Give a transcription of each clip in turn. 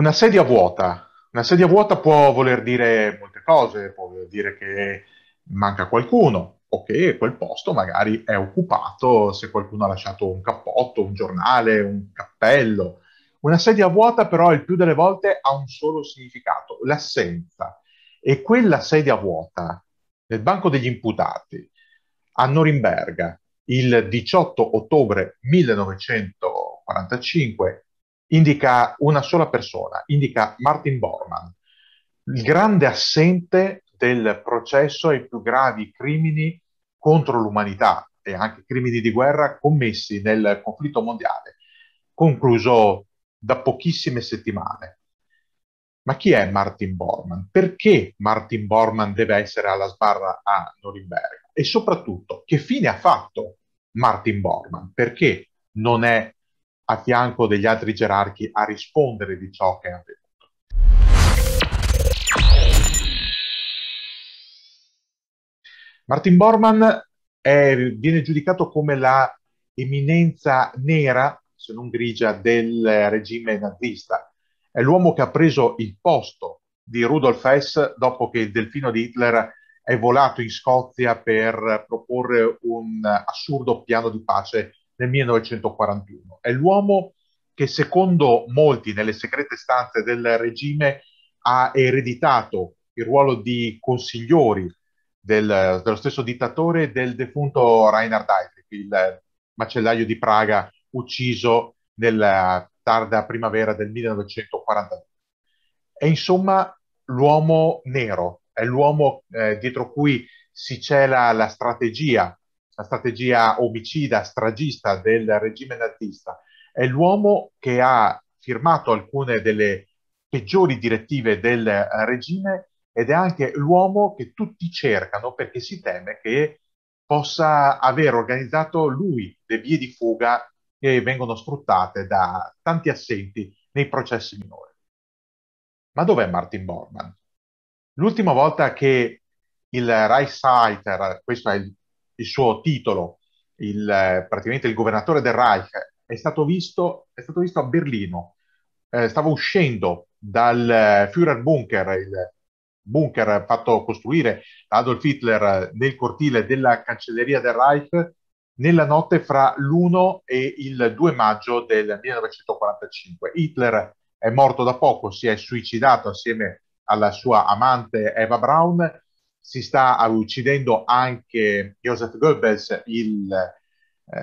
Una sedia vuota. Una sedia vuota può voler dire molte cose, può voler dire che manca qualcuno o che quel posto magari è occupato se qualcuno ha lasciato un cappotto, un giornale, un cappello. Una sedia vuota però il più delle volte ha un solo significato, l'assenza. E quella sedia vuota nel banco degli imputati a Norimberga il 18 ottobre 1945 indica una sola persona, indica Martin Bormann, il grande assente del processo ai più gravi crimini contro l'umanità e anche crimini di guerra commessi nel conflitto mondiale, concluso da pochissime settimane. Ma chi è Martin Bormann? Perché Martin Bormann deve essere alla sbarra a Norimberga? E soprattutto, che fine ha fatto Martin Bormann? Perché non è a fianco degli altri gerarchi a rispondere di ciò che è avvenuto? Martin Bormann viene giudicato come la eminenza nera, se non grigia, del regime nazista. È l'uomo che ha preso il posto di Rudolf Hess dopo che il delfino di Hitler è volato in Scozia per proporre un assurdo piano di pace nel 1941. È l'uomo che, secondo molti, nelle segrete stanze del regime ha ereditato il ruolo di consigliori dello stesso dittatore e del defunto Reinhard Heydrich, il macellaio di Praga ucciso nella tarda primavera del 1942. È insomma l'uomo nero, è l'uomo dietro cui si cela la strategia omicida, stragista del regime nazista. È l'uomo che ha firmato alcune delle peggiori direttive del regime ed è anche l'uomo che tutti cercano perché si teme che possa aver organizzato lui le vie di fuga che vengono sfruttate da tanti assenti nei processi minori. Ma dov'è Martin Bormann? L'ultima volta che il Reich Sicherheitshauptamt, questo è il suo titolo, praticamente il governatore del Reich, è stato visto a Berlino. Stava uscendo dal Führerbunker, il bunker fatto costruire da Adolf Hitler nel cortile della cancelleria del Reich, nella notte fra l'1 e il 2 maggio del 1945. Hitler è morto da poco, si è suicidato assieme alla sua amante Eva Braun, si sta uccidendo anche Joseph Goebbels, il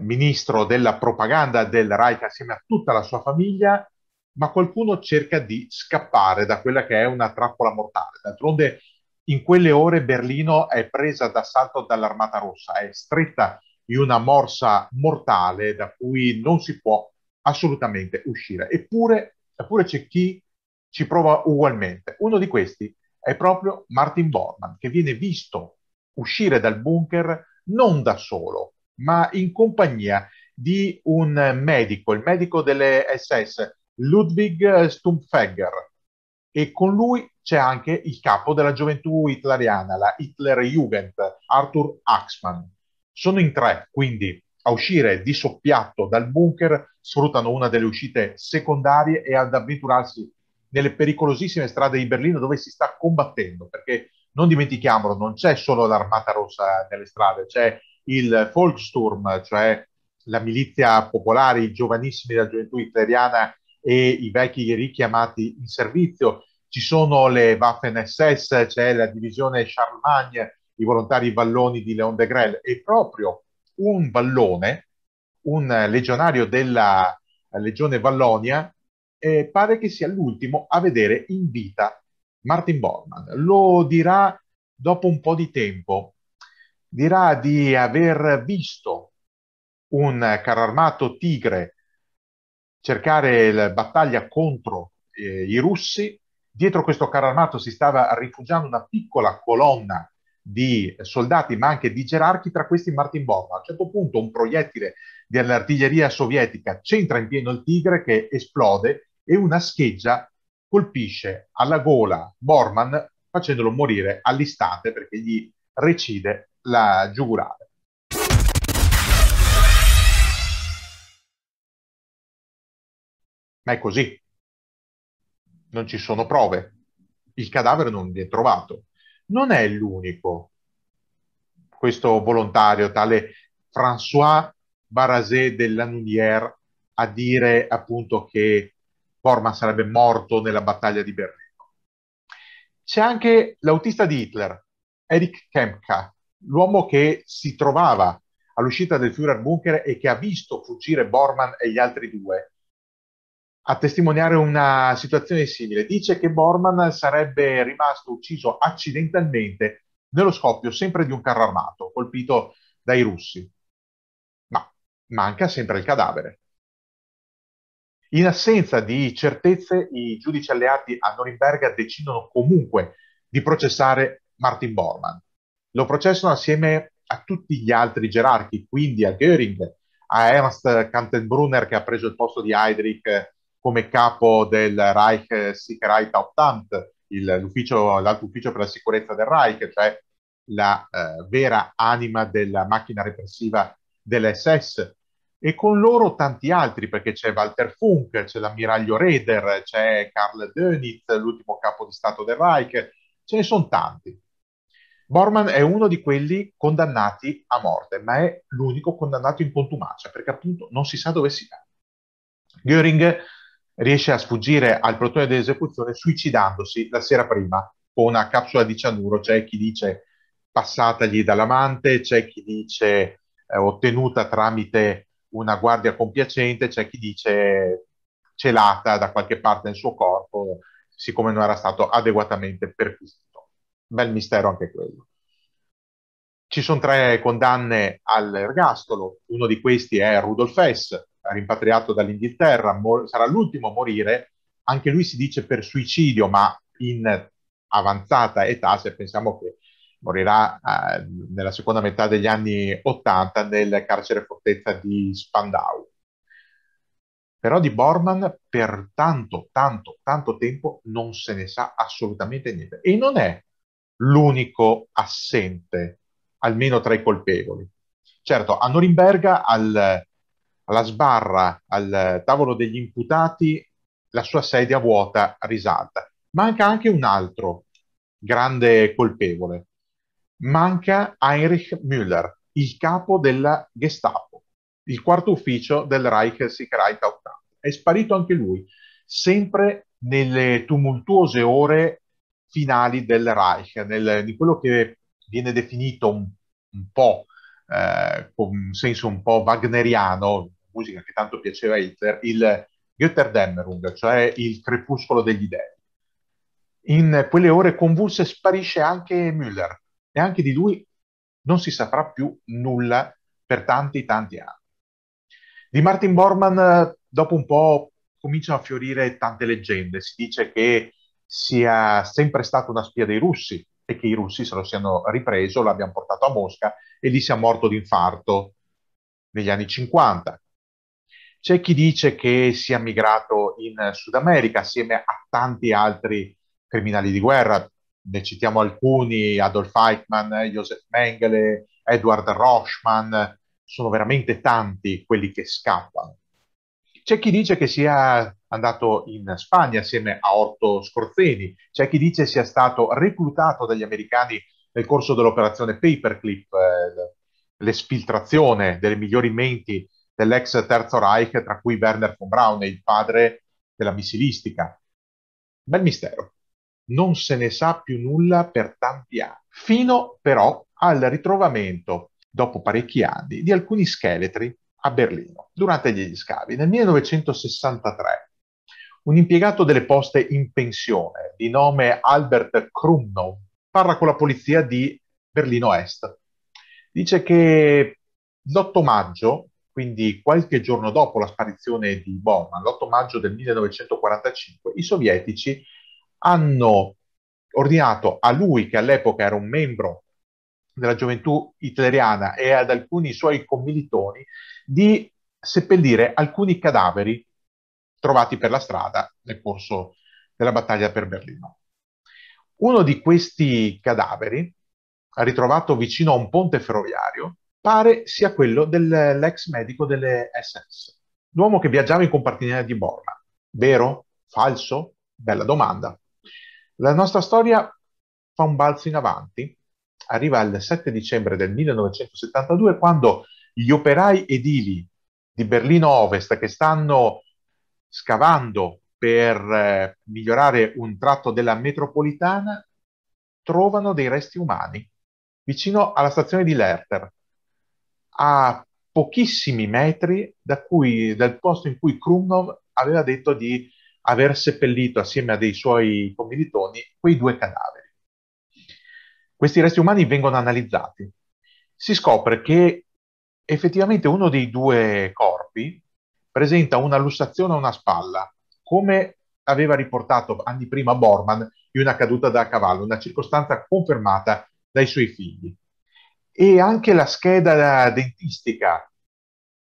ministro della propaganda del Reich, assieme a tutta la sua famiglia, ma qualcuno cerca di scappare da quella che è una trappola mortale. D'altronde in quelle ore Berlino è presa d'assalto dall'Armata Rossa, è stretta in una morsa mortale da cui non si può assolutamente uscire. Eppure c'è chi ci prova ugualmente. Uno di questi è proprio Martin Bormann, che viene visto uscire dal bunker non da solo, ma in compagnia di un medico, il medico delle SS, Ludwig Stumpfegger, e con lui c'è anche il capo della gioventù hitleriana, la Hitlerjugend, Arthur Axmann. Sono in tre, quindi a uscire di soppiatto dal bunker, sfruttano una delle uscite secondarie e ad avventurarsi nelle pericolosissime strade di Berlino dove si sta combattendo, perché non dimentichiamolo, non c'è solo l'Armata Rossa nelle strade, c'è il Volkssturm, cioè la milizia popolare, i giovanissimi della gioventù hitleriana e i vecchi richiamati in servizio, ci sono le Waffen SS, c'è la divisione Charlemagne, i volontari valloni di Leon de Grel, e proprio un vallone, un legionario della legione Vallonia, pare che sia l'ultimo a vedere in vita Martin Bormann. Lo dirà dopo un po' di tempo, dirà di aver visto un carro armato Tigre cercare la battaglia contro i russi. Dietro questo carro armato si stava rifugiando una piccola colonna di soldati ma anche di gerarchi, tra questi Martin Bormann. A un certo punto un proiettile dell'artiglieria sovietica centra in pieno il Tigre, che esplode, e una scheggia colpisce alla gola Bormann facendolo morire all'istante perché gli recide la giugulare. Ma è così. non ci sono prove, il cadavere non è trovato. Non è l'unico, questo volontario, tale François Barasé della Nunière, a dire appunto che Bormann sarebbe morto nella battaglia di Berlino. C'è anche l'autista di Hitler, Erich Kempka, l'uomo che si trovava all'uscita del Führerbunker e che ha visto fuggire Bormann e gli altri due, a testimoniare una situazione simile. Dice che Bormann sarebbe rimasto ucciso accidentalmente nello scoppio sempre di un carro armato colpito dai russi, ma manca sempre il cadavere. In assenza di certezze, i giudici alleati a Norimberga decidono comunque di processare Martin Bormann. Lo processano assieme a tutti gli altri gerarchi, quindi a Göring, a Ernst Kaltenbrunner, che ha preso il posto di Heydrich come capo del Reich Sicherheitshauptamt, l'alto ufficio per la sicurezza del Reich, cioè la vera anima della macchina repressiva dell'SS, e con loro tanti altri, perché c'è Walter Funk, c'è l'ammiraglio Reder, c'è Karl Dönitz, l'ultimo capo di Stato del Reich, ce ne sono tanti. Bormann è uno di quelli condannati a morte, ma è l'unico condannato in contumacia, perché appunto non si sa dove sia. Göring riesce a sfuggire al plotone dell'esecuzione suicidandosi la sera prima con una capsula di cianuro. C'è chi dice passatagli dall'amante, c'è chi dice ottenuta tramite una guardia compiacente, c'è chi dice celata da qualche parte del suo corpo, siccome non era stato adeguatamente perquisito. Bel mistero anche quello. Ci sono 3 condanne all'ergastolo, uno di questi è Rudolf Hess, rimpatriato dall'Inghilterra, sarà l'ultimo a morire, anche lui si dice per suicidio, ma in avanzata età, se pensiamo che morirà nella seconda metà degli anni '80 nel carcere fortezza di Spandau. Però di Bormann per tanto tempo non se ne sa assolutamente niente, e non è l'unico assente, almeno tra i colpevoli. Certo, a Norimberga, alla sbarra, al tavolo degli imputati, la sua sedia vuota risalta. Manca anche un altro grande colpevole. Manca Heinrich Müller, il capo della Gestapo, il quarto ufficio del Reich Sicherheitshauptamt. È sparito anche lui, sempre nelle tumultuose ore finali del Reich, di quello che viene definito con un senso un po' wagneriano, musica che tanto piaceva a Hitler, il Götterdämmerung, cioè il crepuscolo degli dei. In quelle ore convulse sparisce anche Müller, e anche di lui non si saprà più nulla per tanti anni. Di Martin Bormann dopo un po' cominciano a fiorire tante leggende. Si dice che sia sempre stato una spia dei russi e che i russi se lo siano ripreso, l'abbiano portato a Mosca e lì sia morto d'infarto negli anni '50. C'è chi dice che sia migrato in Sud America assieme a tanti altri criminali di guerra. Ne citiamo alcuni: Adolf Eichmann, Josef Mengele, Edward Roschmann. Sono veramente tanti quelli che scappano. C'è chi dice che sia andato in Spagna assieme a Otto Skorzeny, c'è chi dice sia stato reclutato dagli americani nel corso dell'operazione Paperclip, l'esfiltrazione delle migliori menti dell'ex Terzo Reich, tra cui Werner von Braun, il padre della missilistica. Bel mistero. Non se ne sa più nulla per tanti anni, fino però al ritrovamento, dopo parecchi anni, di alcuni scheletri a Berlino durante gli scavi. Nel 1963 un impiegato delle poste in pensione di nome Albert Krumnow parla con la polizia di Berlino Est. Dice che l'8 maggio, quindi qualche giorno dopo la sparizione di Bormann, l'8 maggio del 1945, i sovietici hanno ordinato a lui, che all'epoca era un membro della gioventù hitleriana, e ad alcuni suoi commilitoni di seppellire alcuni cadaveri trovati per la strada nel corso della battaglia per Berlino. Uno di questi cadaveri, ritrovato vicino a un ponte ferroviario, pare sia quello dell'ex medico delle SS, l'uomo che viaggiava in compagnia di Bormann. Vero? Falso? Bella domanda. La nostra storia fa un balzo in avanti, arriva al 7 dicembre del 1972, quando gli operai edili di Berlino Ovest, che stanno scavando per migliorare un tratto della metropolitana, trovano dei resti umani vicino alla stazione di Lehrter, a pochissimi metri dal posto in cui Krumnov aveva detto di aver seppellito assieme a dei suoi commilitoni quei due cadaveri. Questi resti umani vengono analizzati. Si scopre che effettivamente uno dei due corpi presenta una lussazione a una spalla, come aveva riportato anni prima Bormann in una caduta da cavallo, una circostanza confermata dai suoi figli. E anche la scheda dentistica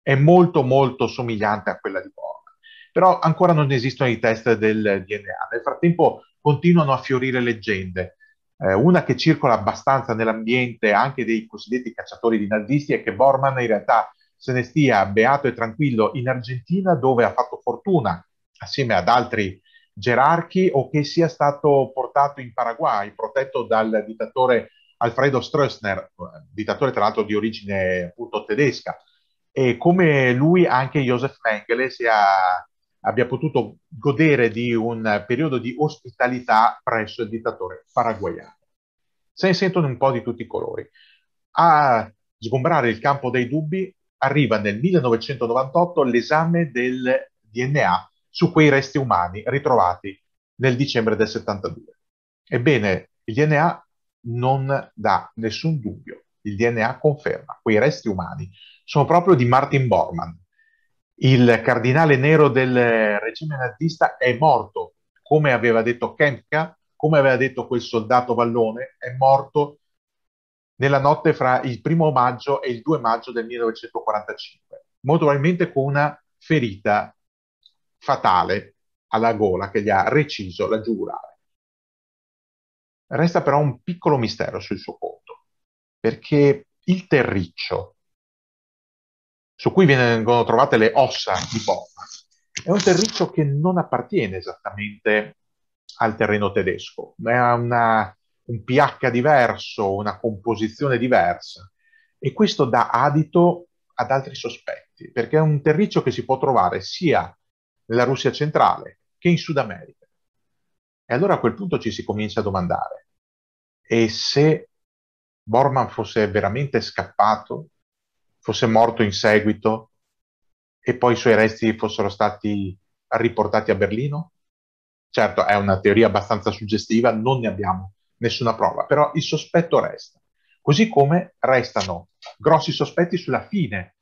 è molto molto somigliante a quella di Bormann. Però ancora non esistono i test del DNA. Nel frattempo continuano a fiorire leggende. Una che circola abbastanza nell'ambiente anche dei cosiddetti cacciatori di nazisti è che Bormann in realtà se ne stia beato e tranquillo in Argentina, dove ha fatto fortuna assieme ad altri gerarchi, o che sia stato portato in Paraguay, protetto dal dittatore Alfredo Stroessner, dittatore tra l'altro di origine appunto tedesca, e come lui anche Josef Mengele abbia potuto godere di un periodo di ospitalità presso il dittatore paraguaiano. Se ne sentono un po' di tutti i colori. A sgombrare il campo dai dubbi arriva nel 1998 l'esame del DNA su quei resti umani ritrovati nel dicembre del 72. Ebbene, il DNA non dà nessun dubbio, il DNA conferma, quei resti umani sono proprio di Martin Bormann. Il cardinale nero del regime nazista è morto, come aveva detto Kempka, come aveva detto quel soldato vallone, è morto nella notte fra il 1° maggio e il 2 maggio del 1945, molto probabilmente con una ferita fatale alla gola che gli ha reciso la giugulare. Resta però un piccolo mistero sul suo conto, perché il terriccio su cui vengono trovate le ossa di Bormann è un terriccio che non appartiene esattamente al terreno tedesco, ma ha un pH diverso, una composizione diversa, e questo dà adito ad altri sospetti, perché è un terriccio che si può trovare sia nella Russia centrale che in Sud America. E allora a quel punto ci si comincia a domandare, e se Bormann fosse veramente scappato, fosse morto in seguito e poi i suoi resti fossero stati riportati a Berlino? Certo, è una teoria abbastanza suggestiva, non ne abbiamo nessuna prova, però il sospetto resta. Così come restano grossi sospetti sulla fine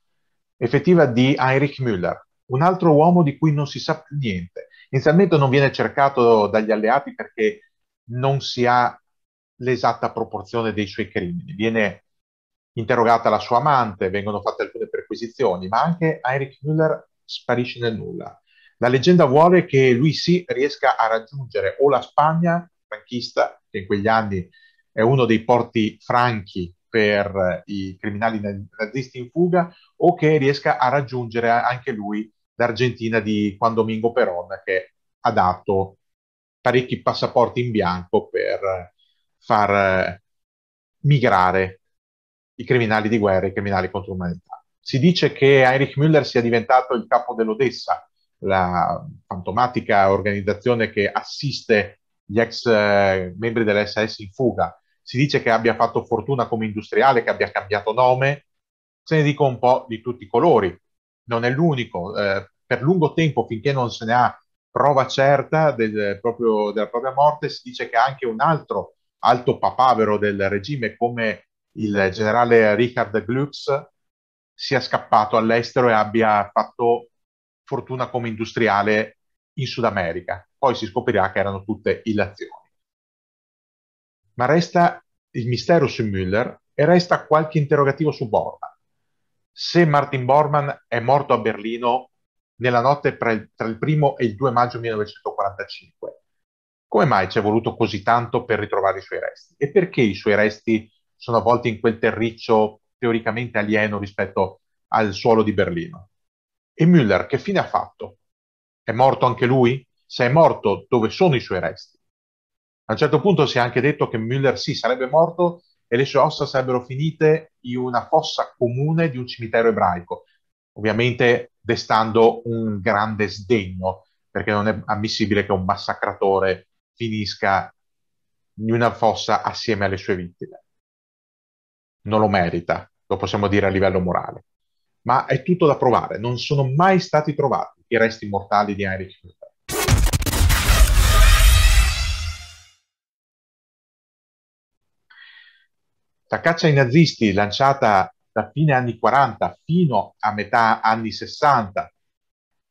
effettiva di Heinrich Müller, un altro uomo di cui non si sa più niente. Inizialmente non viene cercato dagli alleati perché non si ha l'esatta proporzione dei suoi crimini. Viene interrogata la sua amante, vengono fatte alcune perquisizioni, ma anche Heinrich Müller sparisce nel nulla. La leggenda vuole che lui sì riesca a raggiungere o la Spagna franchista, che in quegli anni è uno dei porti franchi per i criminali nazisti in fuga, o che riesca a raggiungere anche lui l'Argentina di Juan Domingo Perón, che ha dato parecchi passaporti in bianco per far migrare i criminali di guerra, i criminali contro l'umanità. Si dice che Heinrich Müller sia diventato il capo dell'Odessa, la fantomatica organizzazione che assiste gli ex membri dell'SS in fuga. Si dice che abbia fatto fortuna come industriale, che abbia cambiato nome. Se ne dico un po' di tutti i colori. Non è l'unico. Per lungo tempo, finché non se ne ha prova certa della propria morte, si dice che anche un altro alto papavero del regime, come il generale Richard Glucks, sia scappato all'estero e abbia fatto fortuna come industriale in Sud America. Poi si scoprirà che erano tutte illazioni. Ma resta il mistero su Müller e resta qualche interrogativo su Bormann. Se Martin Bormann è morto a Berlino nella notte tra il 1 e il 2 maggio 1945, come mai ci è voluto così tanto per ritrovare i suoi resti? E perché i suoi resti sono avvolti in quel terriccio teoricamente alieno rispetto al suolo di Berlino? E Müller che fine ha fatto? È morto anche lui? se è morto, dove sono i suoi resti? A un certo punto si è anche detto che Müller sì, sarebbe morto e le sue ossa sarebbero finite in una fossa comune di un cimitero ebraico, ovviamente destando un grande sdegno, perché non è ammissibile che un massacratore finisca in una fossa assieme alle sue vittime. Non lo merita, lo possiamo dire a livello morale. Ma è tutto da provare, non sono mai stati trovati i resti mortali di Heinrich Müller. La caccia ai nazisti, lanciata da fine anni 40 fino a metà anni 60,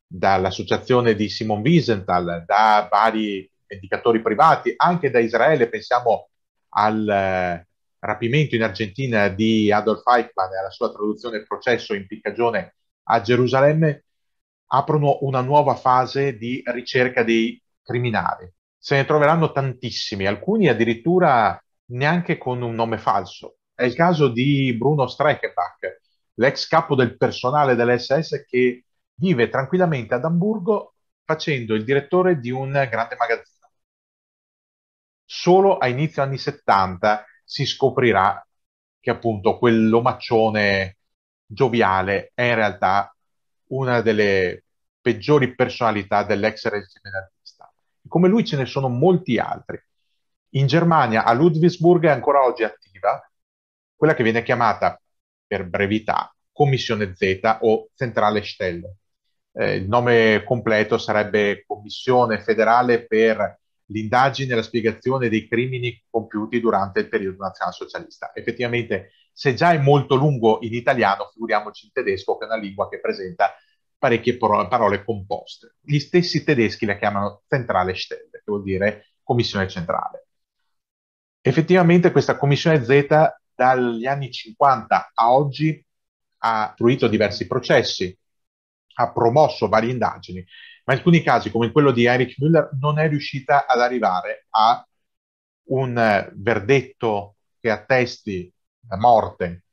dall'associazione di Simon Wiesenthal, da vari vendicatori privati, anche da Israele, pensiamo al rapimento in Argentina di Adolf Eichmann e alla sua traduzione del processo in piccagione a Gerusalemme, aprono una nuova fase di ricerca dei criminali. Se ne troveranno tantissimi, alcuni addirittura neanche con un nome falso. È il caso di Bruno Streckenbach, l'ex capo del personale dell'SS che vive tranquillamente ad Amburgo facendo il direttore di un grande magazzino. Solo a inizio anni 70 si scoprirà che appunto quell'omaccione gioviale è in realtà una delle peggiori personalità dell'ex regime nazista. Come lui ce ne sono molti altri. In Germania, a Ludwigsburg, è ancora oggi attiva quella che viene chiamata, per brevità, Commissione Z o Zentrale Stelle. Il nome completo sarebbe Commissione Federale per l'indagine e la spiegazione dei crimini compiuti durante il periodo nazionalsocialista. Effettivamente, se già è molto lungo in italiano, figuriamoci in tedesco, che è una lingua che presenta parecchie parole composte. Gli stessi tedeschi la chiamano Zentrale Stelle, che vuol dire Commissione Centrale. Effettivamente questa Commissione Z dagli anni 50 a oggi ha fruito diversi processi, ha promosso varie indagini, ma in alcuni casi, come quello di Heinrich Müller, non è riuscita ad arrivare a un verdetto che attesti la morte,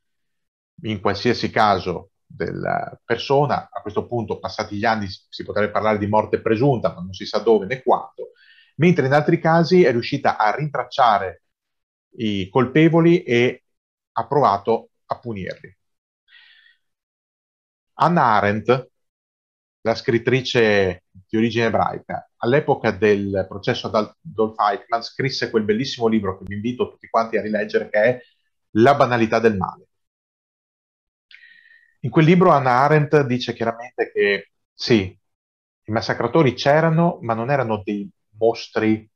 in qualsiasi caso, della persona. A questo punto, passati gli anni, si potrebbe parlare di morte presunta, ma non si sa dove né quanto, mentre in altri casi è riuscita a rintracciare i colpevoli e ha provato a punirli. Hannah Arendt, la scrittrice di origine ebraica, all'epoca del processo ad Adolf Eichmann scrisse quel bellissimo libro che vi invito tutti quanti a rileggere, che è La banalità del male. In quel libro Hannah Arendt dice chiaramente che sì, i massacratori c'erano, ma non erano dei mostri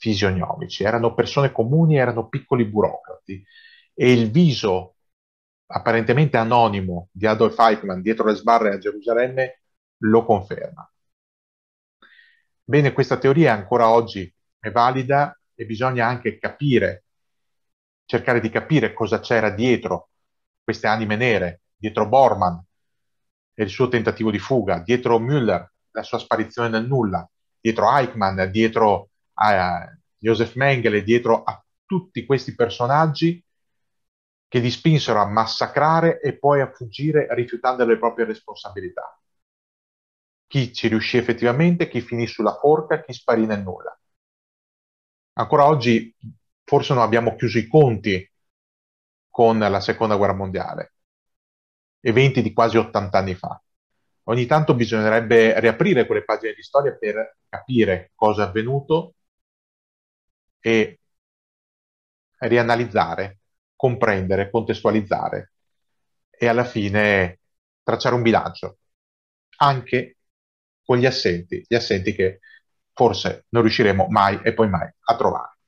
fisionomici, erano persone comuni, erano piccoli burocrati, e il viso apparentemente anonimo di Adolf Eichmann dietro le sbarre a Gerusalemme lo conferma. Bene, questa teoria ancora oggi è valida e bisogna anche capire, cercare di capire cosa c'era dietro queste anime nere, dietro Bormann e il suo tentativo di fuga, dietro Müller, la sua sparizione nel nulla, dietro Eichmann, dietro a Josef Mengele, dietro a tutti questi personaggi che li spinsero a massacrare e poi a fuggire rifiutando le proprie responsabilità. Chi ci riuscì effettivamente, chi finì sulla forca, chi sparì nel nulla. Ancora oggi forse non abbiamo chiuso i conti con la Seconda Guerra Mondiale, eventi di quasi 80 anni fa. Ogni tanto bisognerebbe riaprire quelle pagine di storia per capire cosa è avvenuto e rianalizzare, comprendere, contestualizzare e alla fine tracciare un bilancio, anche con gli assenti che forse non riusciremo mai e poi mai a trovare.